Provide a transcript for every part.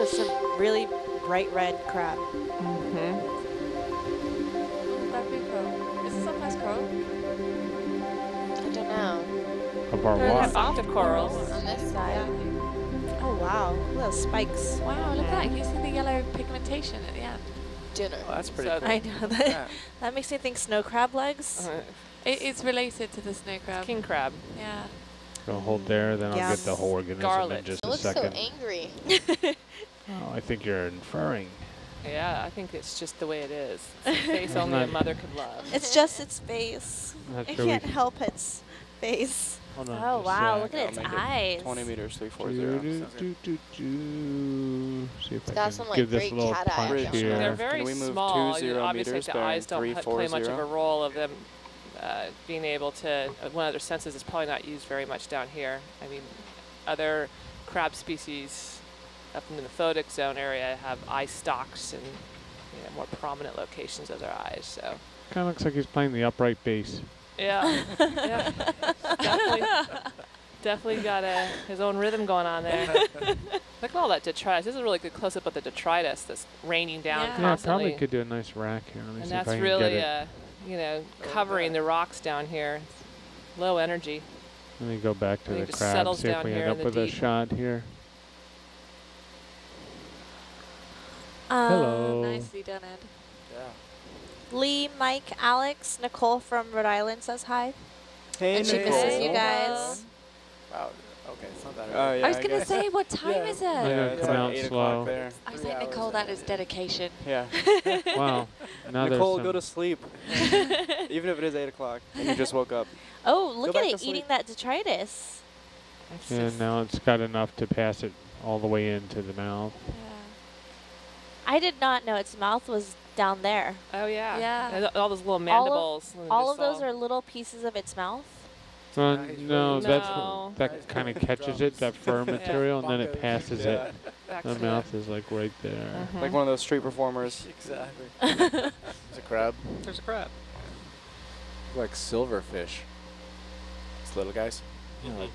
is some really bright red crab. Mm-hmm. That'd be cool. Is this a nice coral? I don't know. A barwon. Soft corals on this side. Yeah. Oh wow, little spikes. Wow, look at that. You see the yellow pigmentation at the end. Dinner. Oh, that's pretty. So cool. I know that. Yeah. That makes me think snow crab legs. It's related to the snow crab. It's king crab. Yeah. I'll hold there, then I'll get the whole organism in just a second. It looks so angry. Oh, I think you're inferring. Yeah, I think it's just the way it is. It's a face only a mother could love. It's just its face. It can't help its face. Hold on, oh, wow, look at its eyes. 20 meters, 340. See if I can give this little punch here. They're very small. Obviously, the eyes don't play much of a role of them. Being able to, one of their senses is probably not used very much down here. I mean, other crab species up in the lithotic zone area have eye stalks and more prominent locations of their eyes. So kind of looks like he's playing the upright bass. Yeah, yeah. Definitely got his own rhythm going on there. Look at all that detritus. This is a really good close-up of the detritus that's raining down constantly. I probably could do a nice rack here. Let me see if I can get it. You know, covering the rocks down here. It's low energy. Let me go back to the crab, see if we end up with a shot here. Hello. Nicely done, Ed. Yeah. Lee, Mike, Alex, Nicole from Rhode Island says hi. Hey, Nicole. She misses you guys. Wow. Okay, it's not that early. I was going to say, what time is it? Yeah, it's like 8 o'clock there. I was like, Nicole, that is dedication. Yeah. Wow. Now Nicole, go to sleep. Even if it is 8 o'clock and you just woke up. Oh, look at it eating that detritus. Yeah, now it's got enough to pass it all the way into the mouth. Yeah. I did not know its mouth was down there. Oh, yeah. Yeah. And all those little mandibles. All of those are little pieces of its mouth? No, that kind of catches it, that fur material, and then it passes it. The mouth is like right there. Like one of those street performers. Exactly. There's a crab. There's a crab. Like silverfish. Those little guys. You know,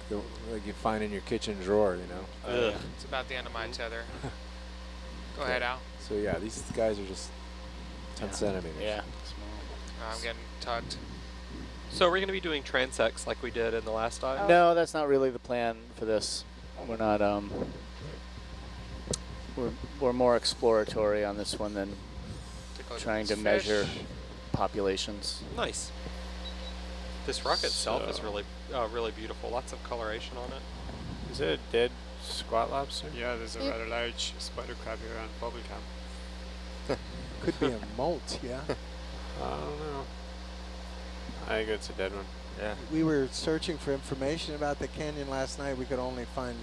like you find in your kitchen drawer, you know. It's about the end of my tether. Go ahead, Al. So yeah, these guys are just 10 centimeters. Yeah. Small. I'm getting tugged. So are we going to be doing transects like we did in the last dive? Oh. No, that's not really the plan for this. We're not. We're more exploratory on this one than trying to measure populations. Nice. This rock itself is really, really beautiful. Lots of coloration on it. Is it a dead squat lobster? Yeah, there's a rather large spider crab here on bubble cam. Could be a molt. Yeah. I don't know. I think it's a dead one. Yeah. We were searching for information about the canyon last night. We could only find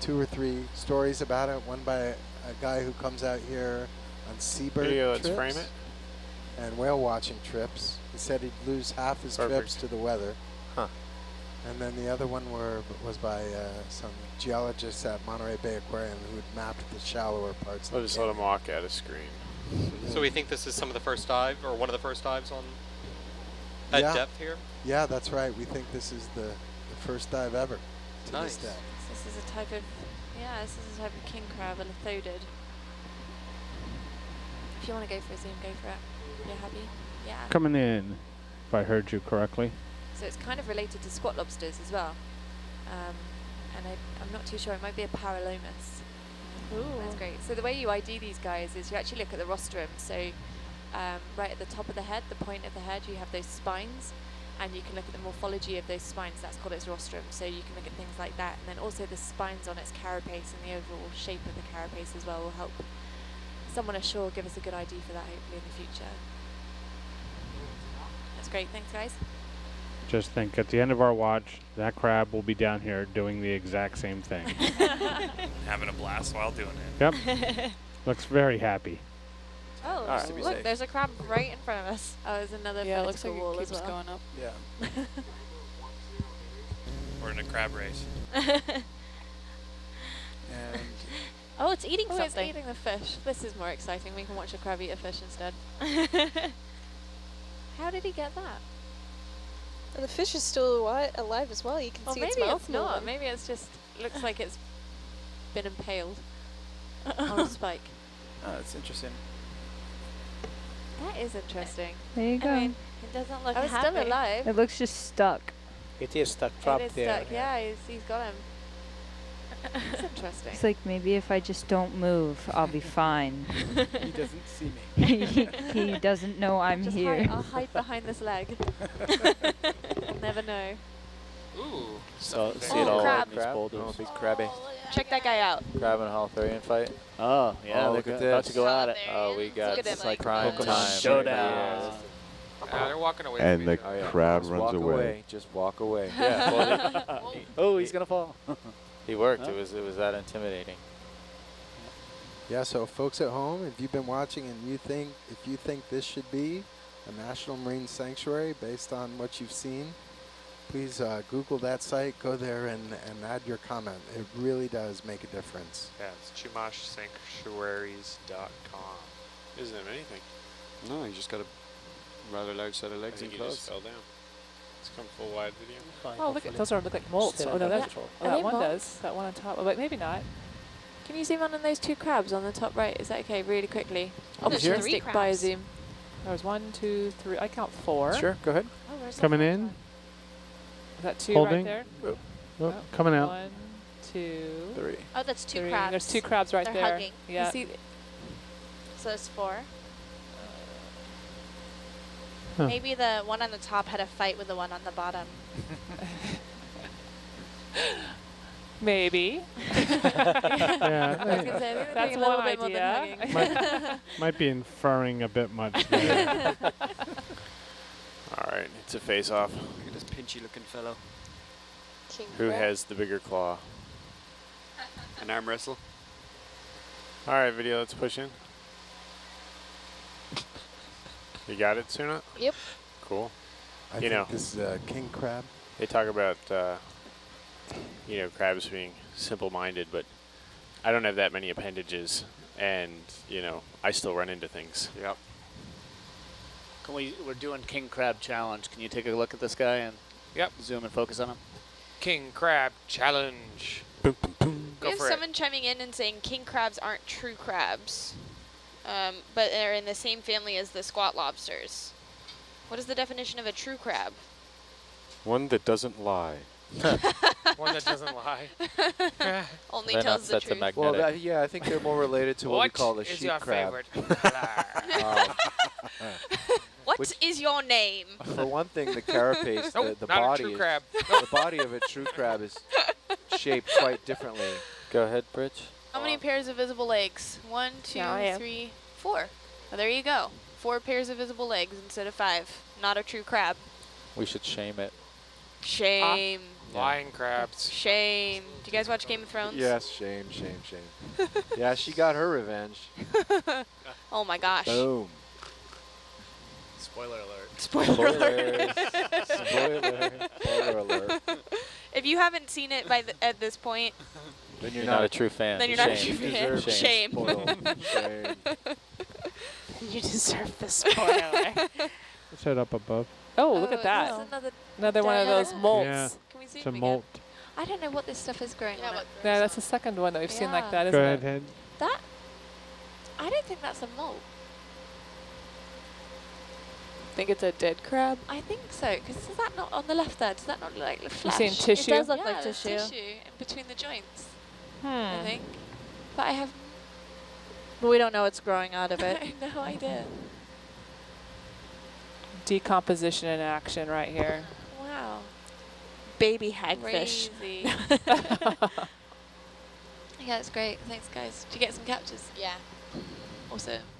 2 or 3 stories about it. One by a guy who comes out here on seabird trips and whale watching trips. He said he'd lose half his trips to the weather. Huh. And then the other one was by some geologists at Monterey Bay Aquarium who had mapped the shallower parts. I'll just let him walk out of screen. So we think this is some of the first dive or one of the first dives on. At depth here? Yeah, that's right. We think this is the first dive ever. Nice. This is a type of, this is a type of king crab, a lithodid. If you want to go for a zoom, go for it. You're happy? Yeah. Coming in, if I heard you correctly. So it's kind of related to squat lobsters as well. And I'm not too sure. It might be a paralomus. Ooh. That's great. So the way you ID these guys is you actually look at the rostrum. So right at the top of the head, the point of the head, you have those spines, and you can look at the morphology of those spines. That's called its rostrum. So you can look at things like that, and then also the spines on its carapace and the overall shape of the carapace as well will help someone ashore give us a good idea for that hopefully in the future. That's great. Thanks, guys. Just think, at the end of our watch, that crab will be down here doing the exact same thing. Having a blast while doing it. Yep. Looks very happy. Oh, right. Look, there's a crab right in front of us. Oh, there's another vertical wall as well. Going up. Yeah. We're in a crab race. Oh, it's eating something. It's eating the fish. This is more exciting. We can watch a crab eat a fish instead. How did he get that? And the fish is still alive as well. You can see its mouth. Maybe it's not. Maybe it just looks like it's been impaled. on a spike. Oh, that's interesting. That is interesting. There you go. I mean, it doesn't look happy. Still alive. It looks just stuck. It is stuck, trapped there. It is stuck, yeah. He's got him. It's interesting. It's like, maybe if I just don't move, I'll be fine. He doesn't see me. he doesn't know I'm just here. I'll hide behind this leg. I'll never know. Ooh. So, see it all crab. These boulders. Oh, big crabby. Oh, yeah. Check that guy out. Crab and holothurian fight. Oh, yeah. Oh, look at this. About to go at it. Oh, we got it. It's like prime time. Showdown. They're walking away. And the crab runs away. Just walk away. Yeah. Oh, he's going to fall. He worked. Oh. It was that intimidating. Yeah. So, folks at home, if you've been watching and if you think this should be a national marine sanctuary based on what you've seen, please Google that site. Go there and add your comment. It really does make a difference. Yeah. It's chumashsanctuaries.com. Isn't there anything? No. You just got a rather large set of legs and clothes. Fell down. Come full wide video. Oh, look at those! Look like molts. Oh no, that's troll. Yeah. Oh, that one does. That one on top. Oh, but maybe not. Can you zoom on those two crabs on the top right? Is that okay? Really quickly. Opportunistic biozoom. There was 1, 2, 3. I count 4. Sure, go ahead. Oh, coming in. Is that 2 holding right there? Oh. Oh, coming out. 1, 2, 3. Oh, that's 2 crabs. And there's 2 crabs right there. Hugging. Yeah. You see so it's 4. Huh. Maybe the one on the top had a fight with the one on the bottom. Maybe. Yeah, that's one idea. Might be inferring a bit much. All right, it's a face-off. Look at this pinchy-looking fellow. King Who Brett. Has the bigger claw? An arm wrestle. All right, video. Let's push in. You got it, Suna? Yep. Cool. I think this is a king crab. They talk about, you know, crabs being simple-minded, but I don't have that many appendages, and, you know, I still run into things. Yep. Can we're doing king crab challenge. Can you take a look at this guy and zoom and focus on him? King crab challenge. Boom, boom, boom. Go for it. We have someone chiming in and saying king crabs aren't true crabs. But they're in the same family as the squat lobsters. What is the definition of a true crab? One that doesn't lie. One that doesn't lie. Only tells the truth. Well, yeah, I think they're more related to what we call the sheep crab. What is your favorite? What is your name? For one thing, the carapace, the body of a true crab is shaped quite differently. Go ahead, Bridge. How many pairs of visible legs? 1, 2, 3, 4. Well, there you go. 4 pairs of visible legs instead of 5. Not a true crab. We should shame it. Shame. Lying crabs. Shame. Do you guys watch Game of Thrones? Yes, shame, shame, shame. Yeah, she got her revenge. Oh my gosh. Boom. Spoiler alert. Spoiler alert. Spoiler alert. If you haven't seen it by at this point, then you're not a true fan. Then you're not a true fan. Shame. You deserve the spoiler. Let's head up above. Oh, look at that. Another one of those molts. Yeah. Can we see it again? It's a molt. I don't know what this stuff is growing on. No, that's the second one that we've seen like that, isn't it? Go ahead. That, I don't think that's a molt. Think it's a dead crab? I think so, because is that not on the left there? Does that not look like flesh? You're seeing tissue? It does look like tissue. Yeah, tissue in between the joints, I think. But I have... But we don't know what's growing out of it. I have no idea. Decomposition in action right here. Wow. Baby hagfish. Crazy. Yeah, that's great. Thanks, guys. Did you get some captures? Yeah. Awesome.